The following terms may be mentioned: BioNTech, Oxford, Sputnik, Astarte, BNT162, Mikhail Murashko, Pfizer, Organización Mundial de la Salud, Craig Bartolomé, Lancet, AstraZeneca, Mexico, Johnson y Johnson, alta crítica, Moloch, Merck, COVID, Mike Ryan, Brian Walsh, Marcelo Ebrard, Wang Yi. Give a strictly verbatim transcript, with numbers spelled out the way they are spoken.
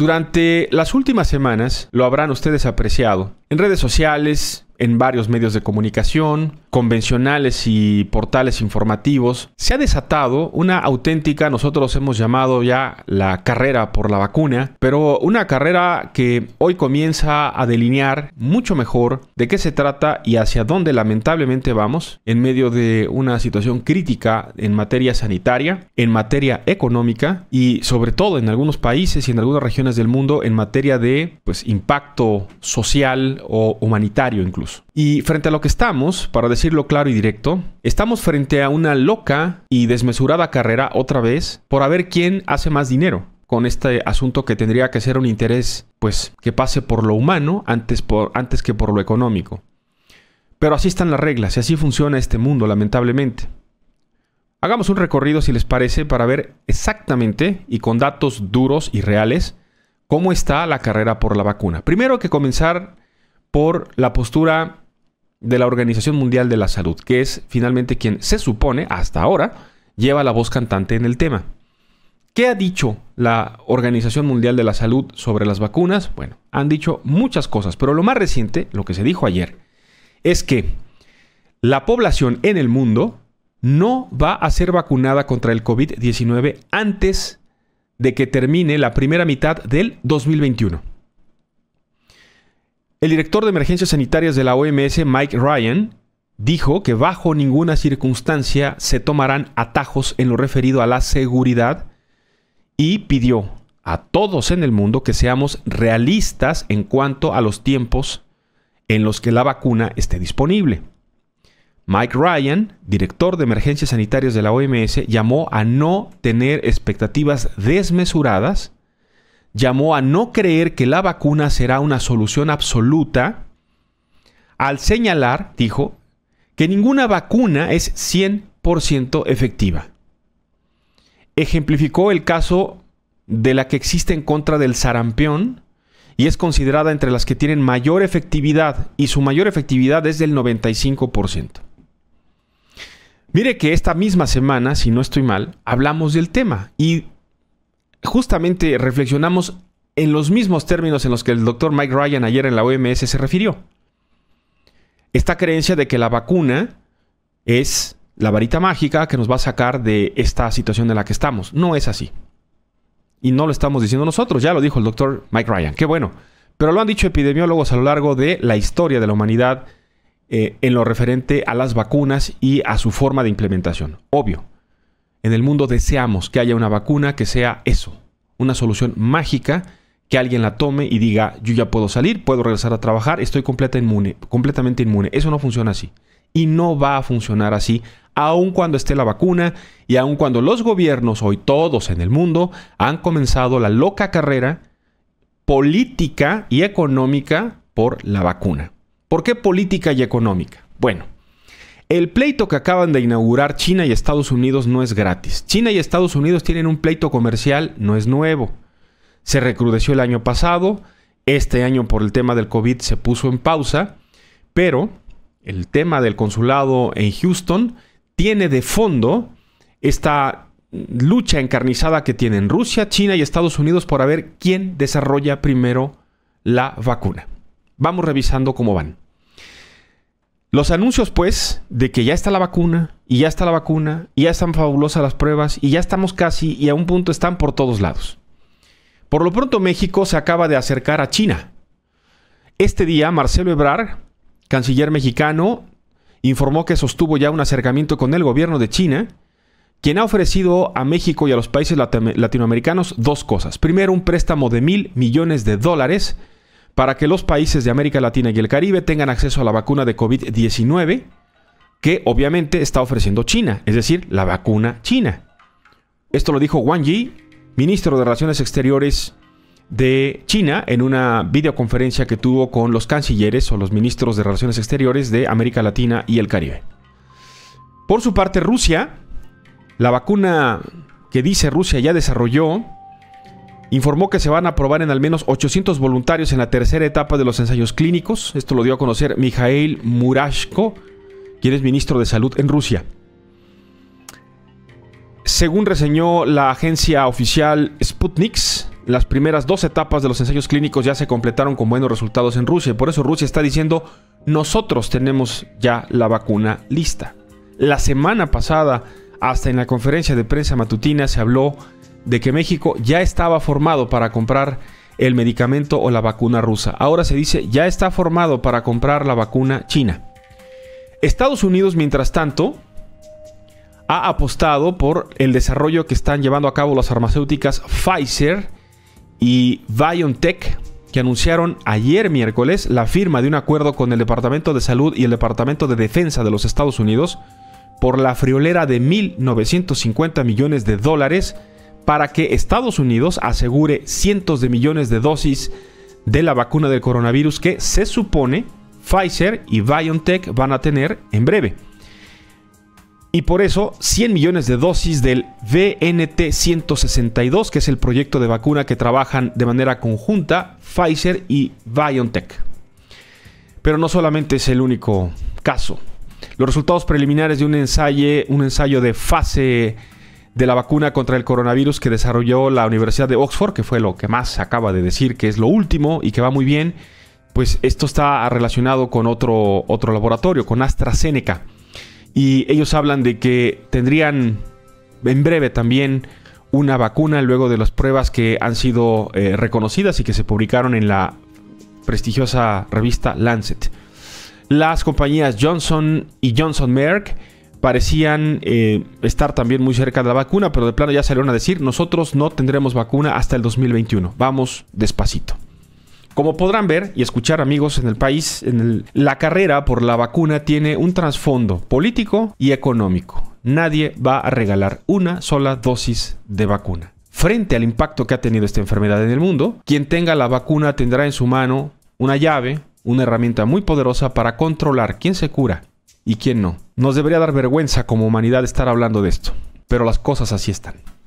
Durante las últimas semanas lo habrán ustedes apreciado en redes sociales, en varios medios de comunicación, convencionales y portales informativos. Se ha desatado una auténtica, nosotros hemos llamado ya la carrera por la vacuna, pero una carrera que hoy comienza a delinear mucho mejor de qué se trata y hacia dónde lamentablemente vamos en medio de una situación crítica en materia sanitaria, en materia económica y sobre todo en algunos países y en algunas regiones del mundo en materia de pues, impacto social o humanitario incluso. Y frente a lo que estamos, para decirlo claro y directo, estamos frente a una loca y desmesurada carrera otra vez por a ver quién hace más dinero con este asunto que tendría que ser un interés pues que pase por lo humano antes, por, antes que por lo económico. Pero así están las reglas y así funciona este mundo, lamentablemente. Hagamos un recorrido, si les parece, para ver exactamente y con datos duros y reales cómo está la carrera por la vacuna. Primero que comenzar por la postura de la Organización Mundial de la Salud, que es finalmente quien se supone, hasta ahora, lleva la voz cantante en el tema. ¿Qué ha dicho la Organización Mundial de la Salud sobre las vacunas? Bueno, han dicho muchas cosas, pero lo más reciente, lo que se dijo ayer, es que la población en el mundo no va a ser vacunada contra el COVID diecinueve antes de que termine la primera mitad del dos mil veintiuno. El director de Emergencias Sanitarias de la O M S, Mike Ryan, dijo que bajo ninguna circunstancia se tomarán atajos en lo referido a la seguridad y pidió a todos en el mundo que seamos realistas en cuanto a los tiempos en los que la vacuna esté disponible. Mike Ryan, director de Emergencias Sanitarias de la O M S, llamó a no tener expectativas desmesuradas. Llamó a no creer que la vacuna será una solución absoluta al señalar, dijo, que ninguna vacuna es cien por ciento efectiva. Ejemplificó el caso de la que existe en contra del sarampión y es considerada entre las que tienen mayor efectividad y su mayor efectividad es del noventa y cinco por ciento. Mire que esta misma semana, si no estoy mal, hablamos del tema y justamente reflexionamos en los mismos términos en los que el doctor Mike Ryan ayer en la O M S se refirió. Esta creencia de que la vacuna es la varita mágica que nos va a sacar de esta situación en la que estamos. No es así. Y no lo estamos diciendo nosotros, ya lo dijo el doctor Mike Ryan. Qué bueno. Pero lo han dicho epidemiólogos a lo largo de la historia de la humanidad eh, en lo referente a las vacunas y a su forma de implementación. Obvio. En el mundo deseamos que haya una vacuna que sea eso, una solución mágica, que alguien la tome y diga, yo ya puedo salir, puedo regresar a trabajar, estoy completa inmune, completamente inmune. Eso no funciona así. Y no va a funcionar así, aun cuando esté la vacuna y aun cuando los gobiernos, hoy todos en el mundo, han comenzado la loca carrera política y económica por la vacuna. ¿Por qué política y económica? Bueno. El pleito que acaban de inaugurar China y Estados Unidos no es gratis. China y Estados Unidos tienen un pleito comercial, no es nuevo. Se recrudeció el año pasado, este año por el tema del COVID se puso en pausa, pero el tema del consulado en Houston tiene de fondo esta lucha encarnizada que tienen Rusia, China y Estados Unidos por a ver quién desarrolla primero la vacuna. Vamos revisando cómo van. Los anuncios, pues, de que ya está la vacuna, y ya está la vacuna, y ya están fabulosas las pruebas, y ya estamos casi, y a un punto están por todos lados. Por lo pronto, México se acaba de acercar a China. Este día, Marcelo Ebrard, canciller mexicano, informó que sostuvo ya un acercamiento con el gobierno de China, quien ha ofrecido a México y a los países latinoamericanos dos cosas. Primero, un préstamo de mil millones de dólares, para que los países de América Latina y el Caribe tengan acceso a la vacuna de COVID diecinueve, que obviamente está ofreciendo China, es decir, la vacuna china. Esto lo dijo Wang Yi, ministro de Relaciones Exteriores de China, en una videoconferencia que tuvo con los cancilleres o los ministros de Relaciones Exteriores de América Latina y el Caribe. Por su parte, Rusia, la vacuna que dice Rusia ya desarrolló, informó que se van a probar en al menos ochocientos voluntarios en la tercera etapa de los ensayos clínicos. Esto lo dio a conocer Mikhail Murashko, quien es ministro de Salud en Rusia. Según reseñó la agencia oficial Sputnik, Las primeras dos etapas de los ensayos clínicos ya se completaron con buenos resultados en Rusia. Por eso Rusia está diciendo, nosotros tenemos ya la vacuna lista. La semana pasada, hasta en la conferencia de prensa matutina, se habló de que México ya estaba formado para comprar el medicamento o la vacuna rusa. Ahora se dice, ya está formado para comprar la vacuna china. Estados Unidos, mientras tanto, ha apostado por el desarrollo que están llevando a cabo las farmacéuticas Pfizer y BioNTech, que anunciaron ayer miércoles la firma de un acuerdo con el Departamento de Salud y el Departamento de Defensa de los Estados Unidos por la friolera de mil novecientos cincuenta millones de dólares para que Estados Unidos asegure cientos de millones de dosis de la vacuna del coronavirus que se supone Pfizer y BioNTech van a tener en breve. Y por eso cien millones de dosis del B N T ciento sesenta y dos, que es el proyecto de vacuna que trabajan de manera conjunta Pfizer y BioNTech. Pero no solamente es el único caso. Los resultados preliminares de un ensayo, un ensayo de fase de la vacuna contra el coronavirus que desarrolló la Universidad de Oxford, que fue lo que más acaba de decir, que es lo último y que va muy bien, pues esto está relacionado con otro, otro laboratorio, con AstraZeneca. Y ellos hablan de que tendrían en breve también una vacuna luego de las pruebas que han sido eh, reconocidas y que se publicaron en la prestigiosa revista Lancet. Las compañías Johnson y Johnson Merck parecían eh, estar también muy cerca de la vacuna, pero de plano ya salieron a decir, nosotros no tendremos vacuna hasta el dos mil veintiuno. Vamos despacito. Como podrán ver y escuchar, amigos, en el país, en el, la carrera por la vacuna tiene un trasfondo político y económico. Nadie va a regalar una sola dosis de vacuna. Frente al impacto que ha tenido esta enfermedad en el mundo, quien tenga la vacuna tendrá en su mano una llave, una herramienta muy poderosa para controlar quién se cura y quién no. Nos debería dar vergüenza como humanidad estar hablando de esto, pero las cosas así están.